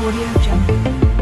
Audio Jungle.